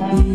All right.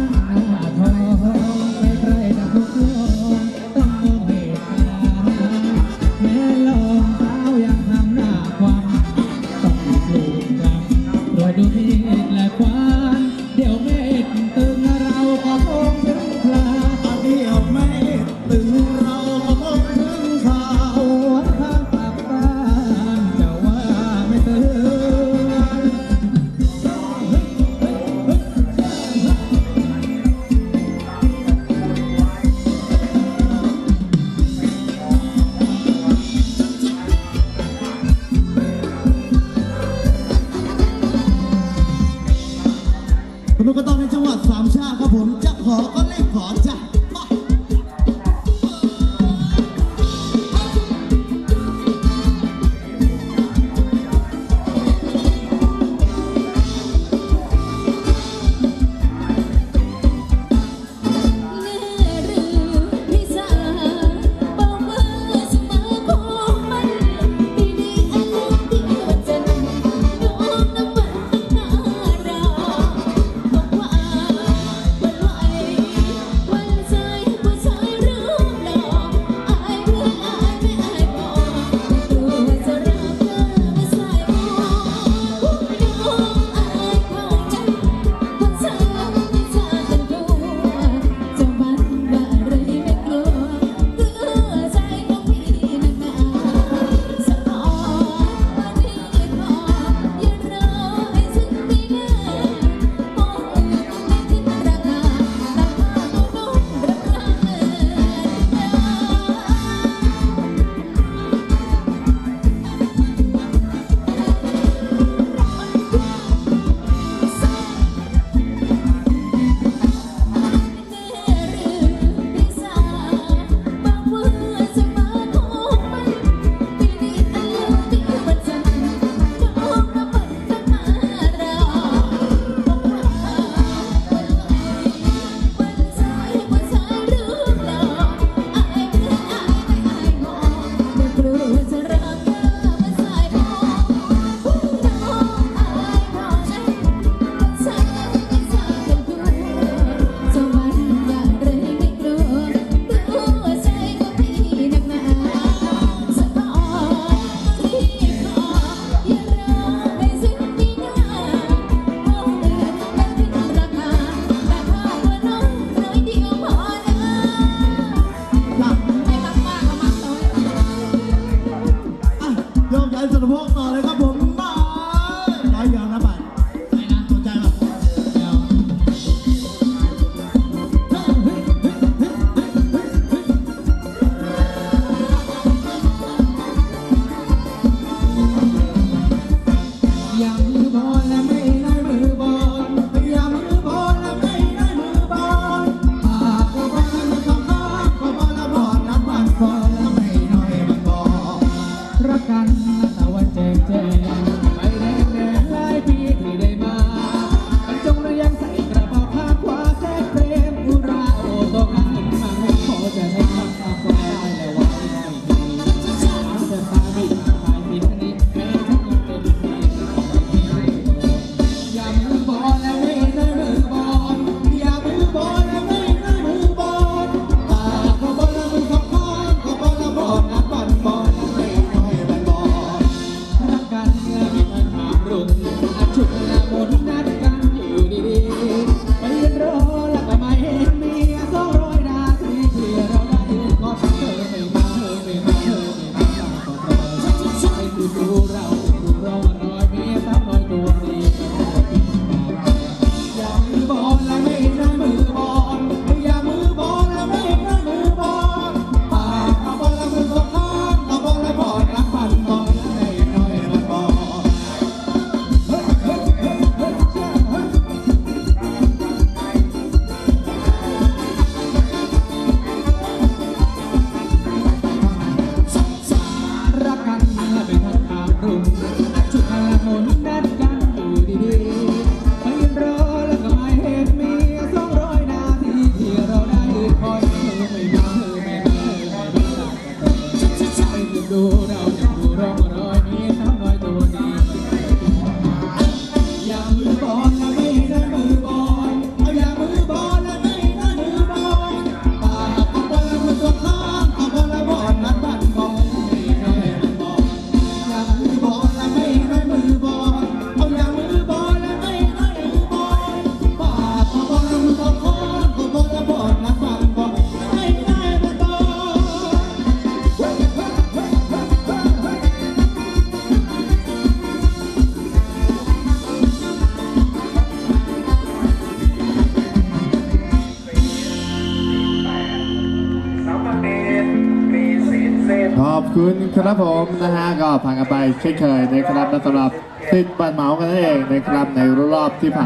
ขอจ้ะขอบคุณครับผมนะฮะก็ผ่านกันไปเช่นเคยนะครับและสำหรับสิทธิ์บัตรเหมากันนั่นเองนะครับในรอบที่ผ่าน